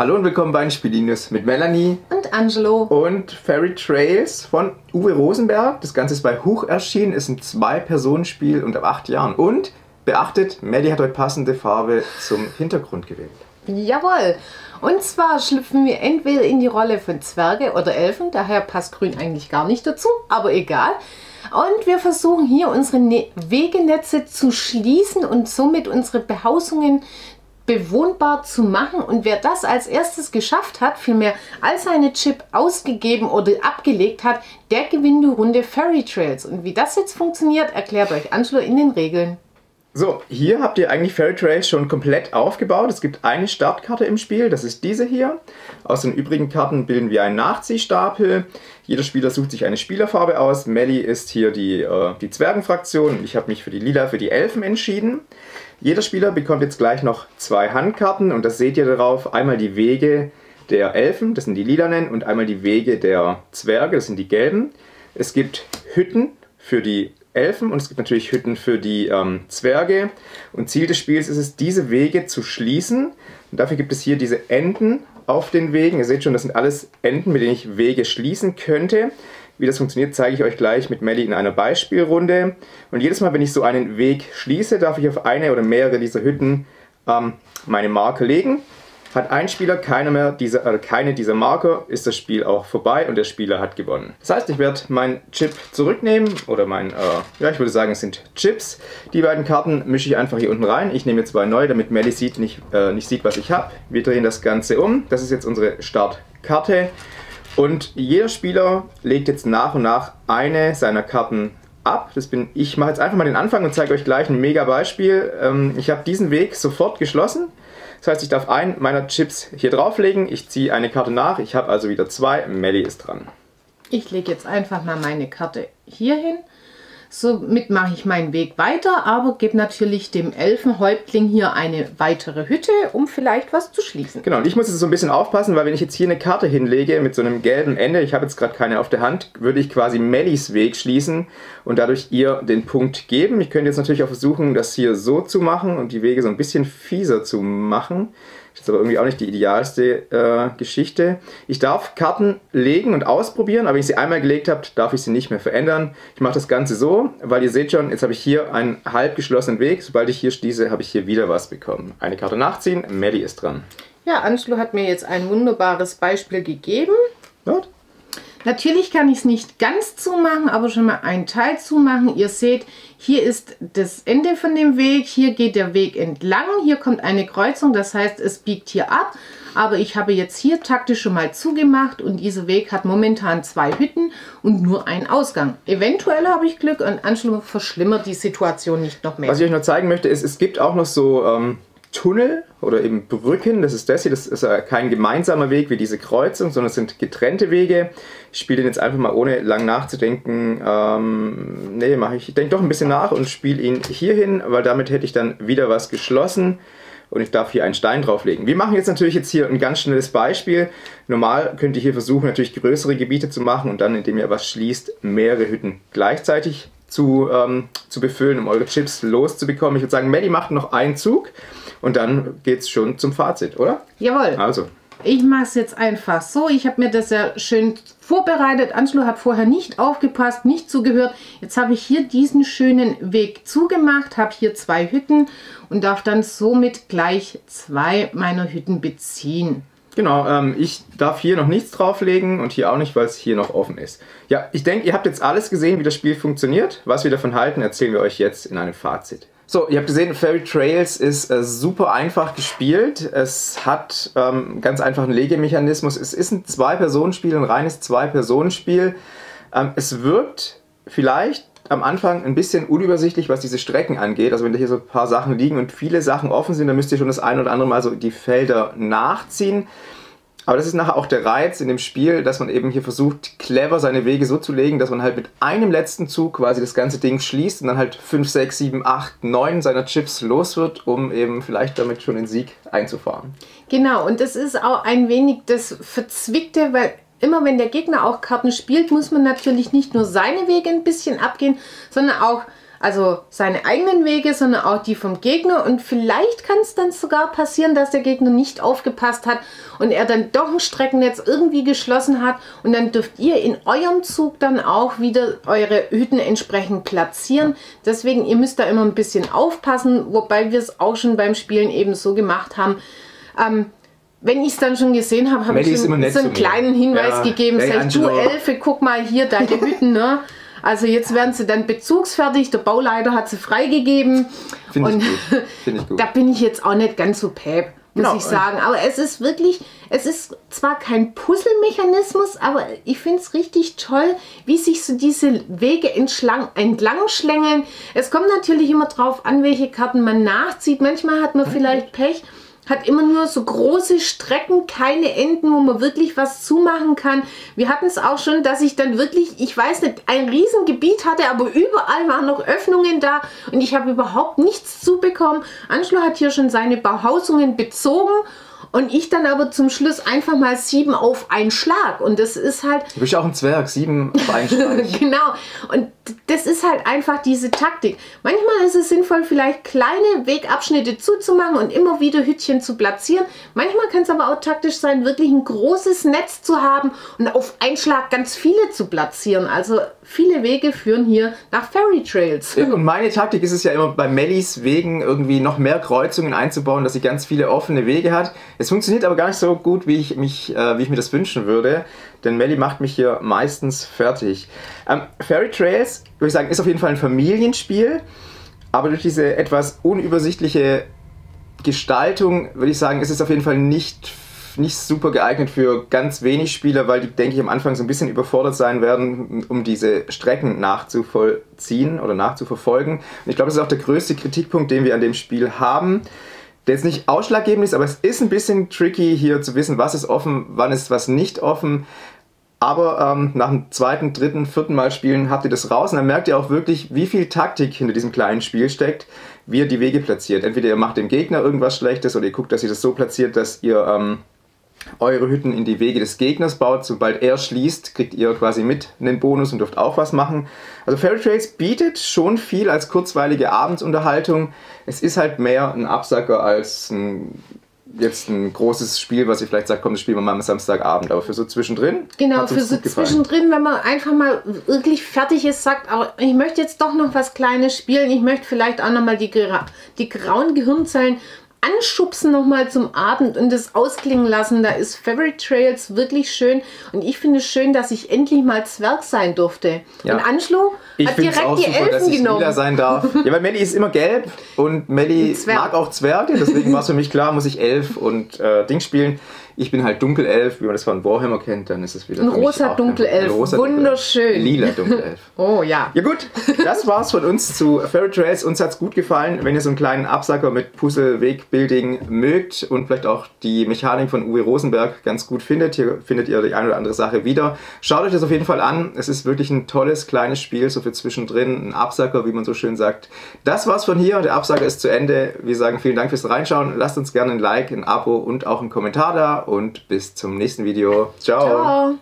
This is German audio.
Hallo und willkommen bei den Spielinius mit Melanie und Angelo und Fairy Trails von Uwe Rosenberg. Das Ganze ist bei Huch erschienen, ist ein 2-Personen-Spiel und ab 8 Jahren. Und beachtet, Melly hat heute passende Farbe zum Hintergrund gewählt. Jawohl! Und zwar schlüpfen wir entweder in die Rolle von Zwerge oder Elfen, daher passt grün eigentlich gar nicht dazu, aber egal. Und wir versuchen hier unsere Wegenetze zu schließen und somit unsere Behausungen bewohnbar zu machen. Und wer das als erstes geschafft hat, vielmehr all seine Chip ausgegeben oder abgelegt hat, der gewinnt die Runde Fairy Trails. Und wie das jetzt funktioniert, erklärt euch Angelo in den Regeln. So, hier habt ihr eigentlich Fairy Trails schon komplett aufgebaut. Es gibt eine Startkarte im Spiel, das ist diese hier. Aus den übrigen Karten bilden wir einen Nachziehstapel. Jeder Spieler sucht sich eine Spielerfarbe aus. Melly ist hier die Zwergenfraktion. Ich habe mich für die Lila, für die Elfen entschieden. Jeder Spieler bekommt jetzt gleich noch 2 Handkarten und das seht ihr darauf. Einmal die Wege der Elfen, das sind die Lilanen, und einmal die Wege der Zwerge, das sind die Gelben. Es gibt Hütten für die Elfen und es gibt natürlich Hütten für die Zwerge, und Ziel des Spiels ist es, diese Wege zu schließen, und dafür gibt es hier diese Enden auf den Wegen. Ihr seht schon, das sind alles Enden, mit denen ich Wege schließen könnte. Wie das funktioniert, zeige ich euch gleich mit Melly in einer Beispielrunde, und jedes Mal, wenn ich so einen Weg schließe, darf ich auf eine oder mehrere dieser Hütten meine Marker legen. Hat ein Spieler keine dieser Marker, ist das Spiel auch vorbei und der Spieler hat gewonnen. Das heißt, ich werde meinen Chip zurücknehmen, oder ja, ich würde sagen, es sind Chips. Die beiden Karten mische ich einfach hier unten rein. Ich nehme jetzt 2 neue, damit Melly nicht sieht, was ich habe. Wir drehen das Ganze um. Das ist jetzt unsere Startkarte. Und jeder Spieler legt jetzt nach und nach eine seiner Karten ab. Ich mache jetzt einfach mal den Anfang und zeige euch gleich ein mega Beispiel. Ich habe diesen Weg sofort geschlossen. Das heißt, ich darf einen meiner Chips hier drauflegen, ich ziehe eine Karte nach, ich habe also wieder 2, Melly ist dran. Ich lege jetzt einfach mal meine Karte hier hin, somit mache ich meinen Weg weiter, aber gebe natürlich dem Elfenhäuptling hier eine weitere Hütte, um vielleicht was zu schließen. Genau, und ich muss jetzt so ein bisschen aufpassen, weil wenn ich jetzt hier eine Karte hinlege mit so einem gelben Ende, ich habe jetzt gerade keine auf der Hand, würde ich quasi Mellys Weg schließen und dadurch ihr den Punkt geben. Ich könnte jetzt natürlich auch versuchen, das hier so zu machen und die Wege so ein bisschen fieser zu machen. Das ist aber irgendwie auch nicht die idealste Geschichte. Ich darf Karten legen und ausprobieren, aber wenn ich sie einmal gelegt habe, darf ich sie nicht mehr verändern. Ich mache das Ganze so, weil ihr seht schon, jetzt habe ich hier einen halb geschlossenen Weg. Sobald ich hier schließe, habe ich hier wieder was bekommen. Eine Karte nachziehen, Melly ist dran. Ja, Angelo hat mir jetzt ein wunderbares Beispiel gegeben. What? Natürlich kann ich es nicht ganz zumachen, aber schon mal einen Teil zumachen. Ihr seht, hier ist das Ende von dem Weg, hier geht der Weg entlang, hier kommt eine Kreuzung, das heißt, es biegt hier ab. Aber ich habe jetzt hier taktisch schon mal zugemacht und dieser Weg hat momentan 2 Hütten und nur einen Ausgang. Eventuell habe ich Glück und Angelo verschlimmert die Situation nicht noch mehr. Was ich euch noch zeigen möchte ist, es gibt auch noch so Tunnel oder eben Brücken, das ist das hier, das ist kein gemeinsamer Weg wie diese Kreuzung, sondern es sind getrennte Wege. Ich spiele den jetzt einfach mal ohne lang nachzudenken, ich denke doch ein bisschen nach und spiele ihn hier hin, weil damit hätte ich dann wieder was geschlossen und ich darf hier einen Stein drauflegen. Wir machen jetzt natürlich hier ein ganz schnelles Beispiel. Normal könnt ihr hier versuchen, natürlich größere Gebiete zu machen und dann, indem ihr was schließt, mehrere Hütten gleichzeitig zu befüllen, um eure Chips loszubekommen. Ich würde sagen, Melly macht noch einen Zug und dann geht es schon zum Fazit, oder? Jawohl. Also. Ich mache es jetzt einfach so. Ich habe mir das ja schön vorbereitet. Angelo hat vorher nicht aufgepasst, nicht zugehört. Jetzt habe ich hier diesen schönen Weg zugemacht, habe hier 2 Hütten und darf dann somit gleich 2 meiner Hütten beziehen. Genau, ich darf hier noch nichts drauflegen und hier auch nicht, weil es hier noch offen ist. Ja, ich denke, ihr habt jetzt alles gesehen, wie das Spiel funktioniert. Was wir davon halten, erzählen wir euch jetzt in einem Fazit. So, ihr habt gesehen, Fairy Trails ist super einfach gespielt. Es hat ganz einfachen Legemechanismus. Es ist ein 2-Personen-Spiel, ein reines 2-Personen-Spiel. Es wirkt vielleicht am Anfang ein bisschen unübersichtlich, was diese Strecken angeht. Also wenn da hier so ein paar Sachen liegen und viele Sachen offen sind, dann müsst ihr schon das ein oder andere Mal so die Felder nachziehen. Aber das ist nachher auch der Reiz in dem Spiel, dass man eben hier versucht, clever seine Wege so zu legen, dass man halt mit einem letzten Zug quasi das ganze Ding schließt und dann halt 5, 6, 7, 8, 9 seiner Chips los wird, um eben vielleicht damit schon den Sieg einzufahren. Genau, und das ist auch ein wenig das Verzwickte, weil immer wenn der Gegner auch Karten spielt, muss man natürlich nicht nur seine Wege ein bisschen abgehen, sondern auch also seine eigenen Wege, sondern auch die vom Gegner. Und vielleicht kann es dann sogar passieren, dass der Gegner nicht aufgepasst hat und er dann doch ein Streckennetz irgendwie geschlossen hat. Und dann dürft ihr in eurem Zug dann auch wieder eure Hütten entsprechend platzieren. Deswegen, ihr müsst da immer ein bisschen aufpassen, wobei wir es auch schon beim Spielen eben so gemacht haben. Wenn ich es dann schon gesehen habe, habe ich so einen kleinen Hinweis gegeben. Sag, du Elfe, guck mal hier, deine Hütten, ne? Also jetzt werden sie dann bezugsfertig, der Bauleiter hat sie freigegeben. Finde ich gut. Da bin ich jetzt auch nicht ganz so päp, muss ich sagen. Aber es ist wirklich, es ist zwar kein Puzzle-Mechanismus, aber ich finde es richtig toll, wie sich so diese Wege entlang schlängeln. Es kommt natürlich immer drauf an, welche Karten man nachzieht. Manchmal hat man vielleicht Pech. Hat immer nur so große Strecken, keine Enden, wo man wirklich was zumachen kann. Wir hatten es auch schon, dass ich dann wirklich, ich weiß nicht, ein Riesengebiet hatte, aber überall waren noch Öffnungen da und ich habe überhaupt nichts zubekommen. Angelo hat hier schon seine Behausungen bezogen und ich dann aber zum Schluss einfach mal 7 auf einen Schlag. Und das ist halt... Du bist ja auch ein Zwerg, 7 auf einen Schlag. Genau. Und das ist halt einfach diese Taktik. Manchmal ist es sinnvoll, vielleicht kleine Wegabschnitte zuzumachen und immer wieder Hütchen zu platzieren. Manchmal kann es aber auch taktisch sein, wirklich ein großes Netz zu haben und auf einen Schlag ganz viele zu platzieren. Also viele Wege führen hier nach Fairy Trails. Ja, und meine Taktik ist es ja immer, bei Mellies Wegen irgendwie noch mehr Kreuzungen einzubauen, dass sie ganz viele offene Wege hat. Es funktioniert aber gar nicht so gut, wie ich mir das wünschen würde, denn Melli macht mich hier meistens fertig. Fairy Trails, würde ich sagen, ist auf jeden Fall ein Familienspiel, aber durch diese etwas unübersichtliche Gestaltung, würde ich sagen, ist es auf jeden Fall nicht super geeignet für ganz wenig Spieler, weil die, denke ich, am Anfang so ein bisschen überfordert sein werden, um diese Strecken nachzuvollziehen oder nachzuverfolgen. Und ich glaube, das ist auch der größte Kritikpunkt, den wir an dem Spiel haben. Der jetzt nicht ausschlaggebend ist, aber es ist ein bisschen tricky hier zu wissen, was ist offen, wann ist was nicht offen. Aber nach dem zweiten, dritten, vierten Mal spielen habt ihr das raus und dann merkt ihr auch wirklich, wie viel Taktik hinter diesem kleinen Spiel steckt, wie ihr die Wege platziert. Entweder ihr macht dem Gegner irgendwas Schlechtes oder ihr guckt, dass ihr das so platziert, dass ihr eure Hütten in die Wege des Gegners baut. Sobald er schließt, kriegt ihr quasi mit einen Bonus und dürft auch was machen. Also Fairy Trails bietet schon viel als kurzweilige Abendsunterhaltung. Es ist halt mehr ein Absacker als jetzt ein großes Spiel, was ihr vielleicht sagt, komm, das spielen wir mal am Samstagabend. Aber für so zwischendrin? Genau, für so zwischendrin, wenn man einfach mal wirklich fertig ist, sagt, aber ich möchte jetzt doch noch was Kleines spielen. Ich möchte vielleicht auch nochmal die grauen Gehirnzellen anschubsen nochmal zum Abend und das ausklingen lassen. Da ist Fairy Trails wirklich schön und ich finde es schön, dass ich endlich mal Zwerg sein durfte. Ja. Und Angelo hat direkt auch die super, Elfen dass ich genommen. Lila sein darf. Ja, weil Melli ist immer gelb und Melli mag auch Zwerge, deswegen war es für mich klar, muss ich Elf und Ding spielen. Ich bin halt Dunkelelf, wie man das von Warhammer kennt, dann ist es wieder ein rosa Dunkelelf, wunderschön. Lila Dunkelelf. Oh ja. Ja gut, das war's von uns zu Fairy Trails. Uns hat's gut gefallen, wenn ihr so einen kleinen Absacker mit Puzzle, Wegbuilding mögt und vielleicht auch die Mechanik von Uwe Rosenberg ganz gut findet. Hier findet ihr die eine oder andere Sache wieder. Schaut euch das auf jeden Fall an. Es ist wirklich ein tolles, kleines Spiel, so für zwischendrin. Ein Absacker, wie man so schön sagt. Das war's von hier. Der Absacker ist zu Ende. Wir sagen vielen Dank fürs Reinschauen. Lasst uns gerne ein Like, ein Abo und auch einen Kommentar da. Und bis zum nächsten Video. Ciao. Ciao.